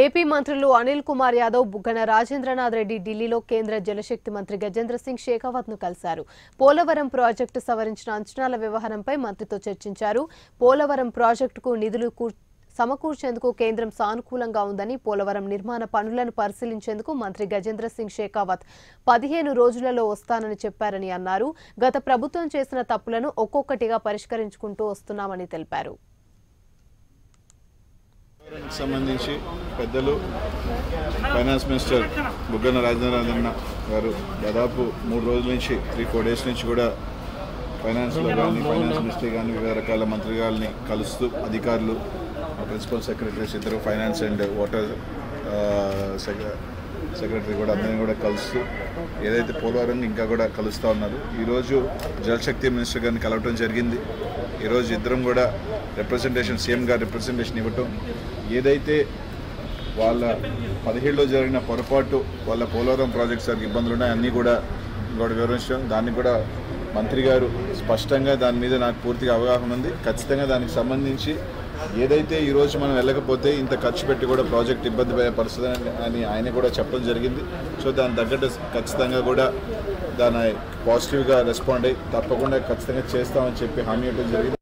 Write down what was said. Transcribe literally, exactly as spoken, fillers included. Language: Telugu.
ఏపీ మంత్రులు అనిల్ కుమార్ యాదవ్ బుగ్గన రాజేంద్రనాథ్ రెడ్డి ఢిల్లీలో కేంద్ర జలశక్తి మంత్రి గజేంద్ర సింగ్ షేఖావత్ ను కలిశారు. పోలవరం ప్రాజెక్టు సవరించిన అంచనాల వ్యవహారంపై మంత్రితో చర్చించారు. పోలవరం ప్రాజెక్టుకు నిధులు సమకూర్చేందుకు కేంద్రం సానుకూలంగా ఉందని, పోలవరం నిర్మాణ పనులను పరిశీలించేందుకు మంత్రి గజేంద్ర సింగ్ షేఖావత్ పదిహేను రోజులలో వస్తానని చెప్పారని అన్నారు. గత ప్రభుత్వం చేసిన తప్పులను ఒక్కొక్కటిగా పరిష్కరించుకుంటూ వస్తున్నామని తెలిపారు. సంబంధించి పెద్దలు ఫైనాన్స్ మినిస్టర్ బుగ్గన రాజేంద్రనాథన్న గారు దాదాపు మూడు రోజుల నుంచి త్రీ ఫోర్ డేస్ నుంచి కూడా ఫైనాన్స్లో కానీ ఫైనాన్స్ మినిస్టర్ కానీ వివిధ రకాల మంత్రి గారిని కలుస్తూ అధికారులు ప్రిన్సిపల్ సెక్రటరీస్ ఇద్దరు ఫైనాన్స్ అండ్ వాటర్ సెక్రటరీ కూడా అందరినీ కూడా కలుస్తూ ఏదైతే పోలవరం ఇంకా కూడా కలుస్తూ ఉన్నారు. ఈరోజు జలశక్తి మినిస్టర్ గారిని కలవటం జరిగింది. ఈరోజు ఇద్దరం కూడా రిప్రజెంటేషన్ సీఎం గారు రిప్రజెంటేషన్ ఇవ్వటం ఏదైతే వాళ్ళ పదిహేడులో జరిగిన పొరపాటు వాళ్ళ పోలవరం ప్రాజెక్ట్ సార్కి ఇబ్బందులు ఉన్నాయి అన్నీ కూడా కూడా వివరించడం, దాన్ని కూడా మంత్రి గారు స్పష్టంగా దాని మీద నాకు పూర్తిగా అవగాహన ఉంది. ఖచ్చితంగా దానికి సంబంధించి ఏదైతే ఈరోజు మనం వెళ్ళకపోతే ఇంత ఖర్చు పెట్టి కూడా ప్రాజెక్ట్ ఇబ్బంది పడే పరిస్థితి అని ఆయన కూడా చెప్పడం జరిగింది. సో దాని తగ్గట్టు ఖచ్చితంగా కూడా దాని పాజిటివ్గా రెస్పాండ్ అయ్యి తప్పకుండా ఖచ్చితంగా చేస్తామని చెప్పి హామీ ఇవ్వడం జరిగింది.